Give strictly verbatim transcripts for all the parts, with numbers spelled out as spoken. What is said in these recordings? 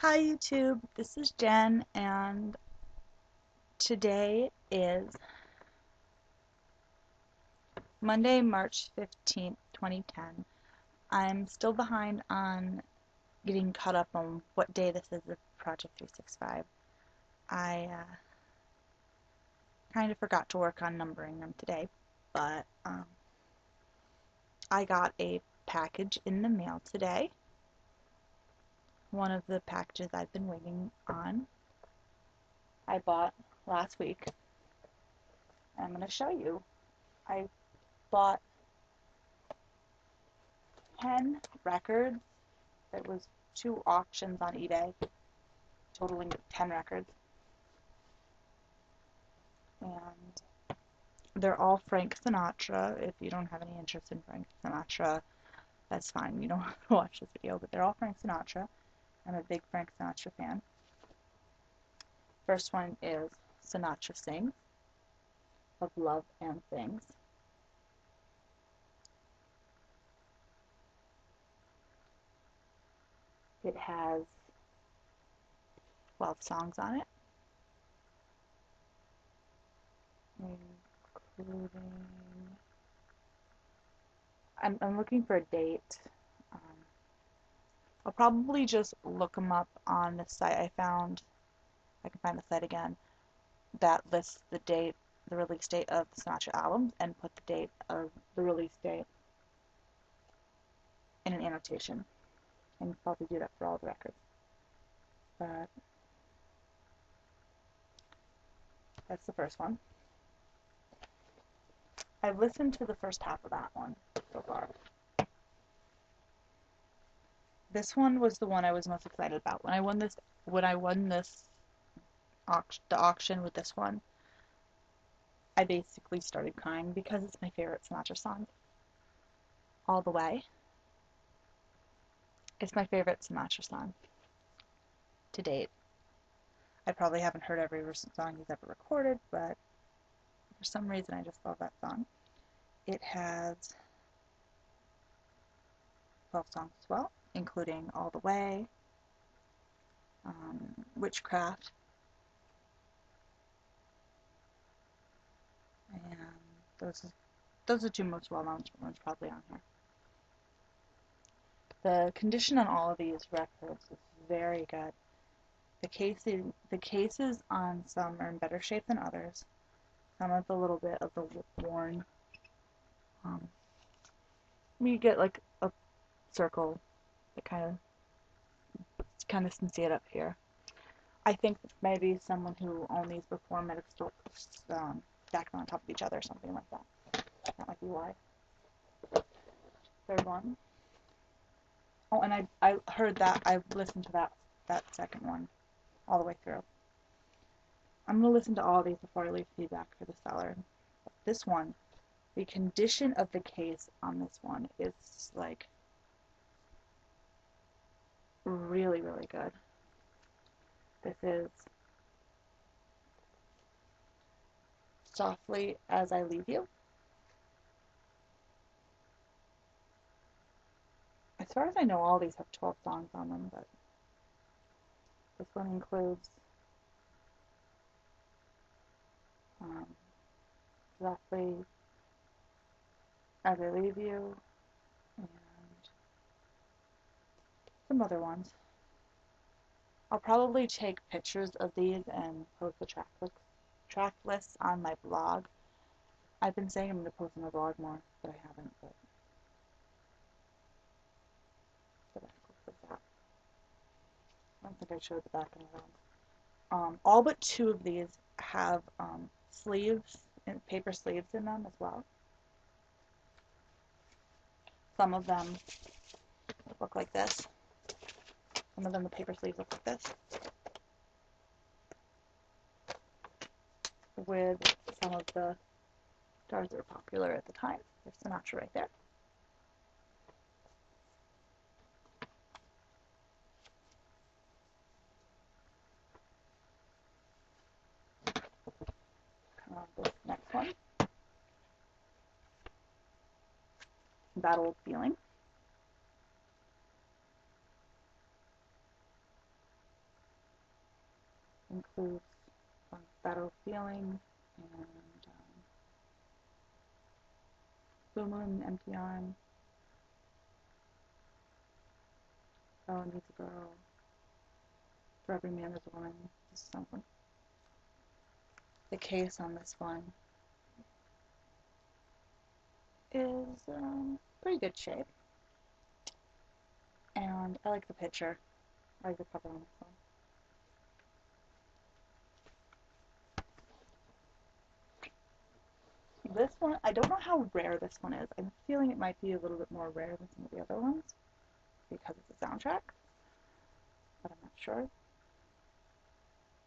Hi YouTube, this is Jen, and today is Monday, March fifteenth, twenty ten. I'm still behind on getting caught up on what day this is of Project three sixty-five. I uh, kind of forgot to work on numbering them today, but um, I got a package in the mail today. One of the packages I've been waiting on I bought last week. I'm going to show you. I bought ten records. There was two auctions on eBay totaling ten records, and they're all Frank Sinatra. If you don't have any interest in Frank Sinatra, that's fine, you don't have to watch this video, but they're all Frank Sinatra. I'm a big Frank Sinatra fan. First one is Sinatra Sings of Love and Things. It has twelve songs on it, including... I'm, I'm looking for a date. I'll probably just look them up on the site. I found, I can find the site again, that lists the date, the release date of the Sinatra albums, and put the date of the release date in an annotation. And I'll probably do that for all the records. But that's the first one. I've listened to the first half of that one so far. This one was the one I was most excited about. When I won this, when I won this, auction, the auction with this one, I basically started crying because it's my favorite Sinatra song. All the Way. It's my favorite Sinatra song to date. I probably haven't heard every song he's ever recorded, but for some reason I just love that song. It has twelve songs as well, including All the Way, um, Witchcraft, and those are, those are two most well-known ones probably on here. The condition on all of these records is very good. The cases, the cases on some are in better shape than others. Some have a little bit of the worn. Um, you get like a circle. It kind of, kind of see it up here. I think that maybe someone who owned these before might have um, stacked them on top of each other or something like that. That might be why. Third one. Oh, and I I heard that I listened to that that second one all the way through. I'm gonna listen to all these before I leave feedback for the seller. But this one, the condition of the case on this one is like really, really good. This is Softly As I Leave You. As far as I know, all these have twelve songs on them, but this one includes um, Softly As I Leave You, some other ones. I'll probably take pictures of these and post the track, list, track lists on my blog. I've been saying I'm going to post on my blog more, but I haven't. But, but I, that. I don't think I showed the back and the front. Um, all but two of these have um, sleeves, and paper sleeves in them as well. Some of them look like this. Some of them, the paper sleeves look like this, with some of the stars that were popular at the time. There's Sinatra right there. Come on, this next one. That Old Feeling. includes um, That Old Feeling and um, Blue Moon, Empty Arm, Oh Needs a Girl, For Every Man There's a Woman. This is something. The case on this one is um, pretty good shape, and I like the picture. I like the cover on this one. This one, I don't know how rare this one is. I'm feeling it might be a little bit more rare than some of the other ones because it's a soundtrack, but I'm not sure.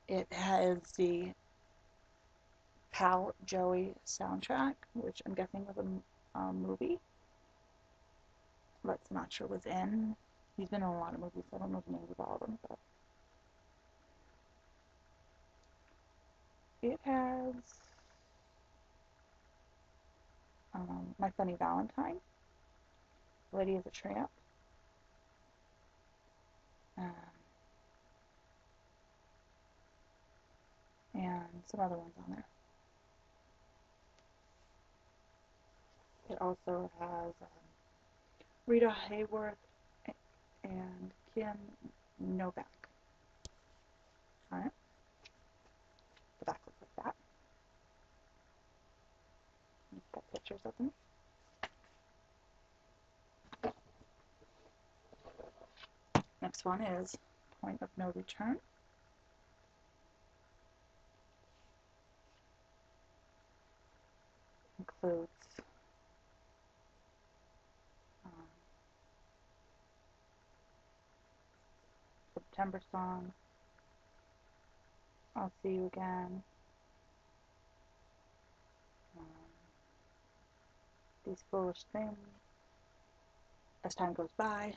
It has the Pal Joey soundtrack, which I'm guessing was a um, movie. But I'm not sure was in. He's been in a lot of movies, so I don't know the names of all of them. But it has Um, My Funny Valentine, Lady is a Tramp, um, and some other ones on there. It also has um, Rita Hayworth and Kim Novak on it. The back looks like that. Got pictures of them. Next one is Point of No Return. Includes um, September Song, I'll See You Again, These Foolish Things, As Time Goes By.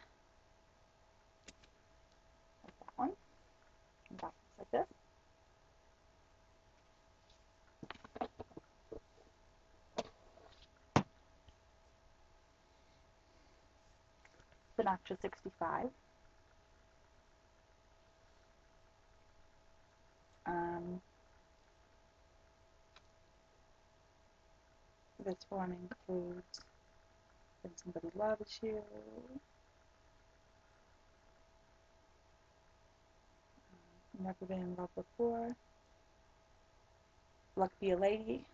Like that one. And that looks like this. Sinatra sixty-five. Um, This one includes When Somebody Loves You, Never Been in Love Before, Luck Be a Lady.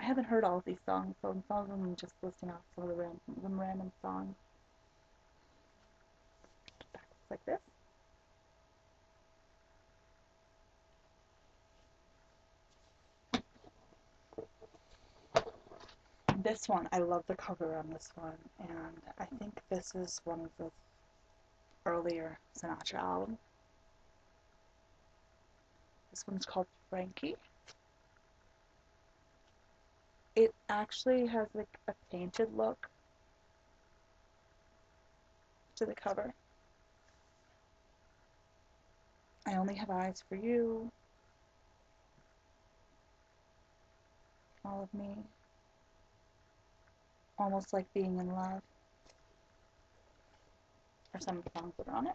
I haven't heard all of these songs, so some of them I'm just listing off some of the random, some random songs. That looks like this. This one, I love the cover on this one, and I think this is one of the earlier Sinatra albums. This one's called Frankie. It actually has like a painted look to the cover. I Only Have Eyes for You, All of Me, Almost Like Being in Love, or some of the songs that are on it.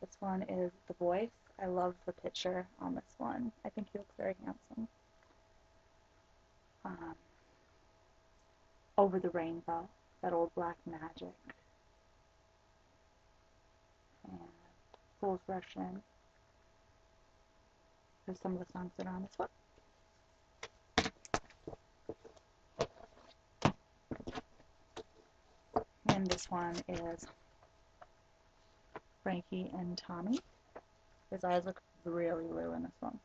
This one is The Voice. I love the picture on this one. I think he looks very handsome. Um, Over the Rainbow, That Old Black Magic, and Fool's Russian. There's some of the songs that are on this one. And this one is Frankie and Tommy. His eyes look really blue in this one.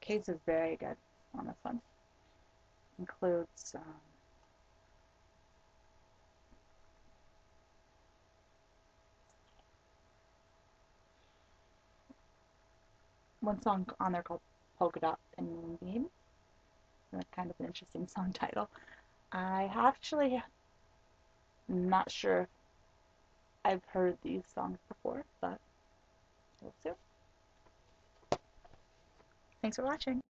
Case is very good on this one. Includes um, one song on there called Polka Dot and Moonbeam. That's kind of an interesting song title. I actually am not sure if I've heard these songs before, but we'll see. Thanks for watching.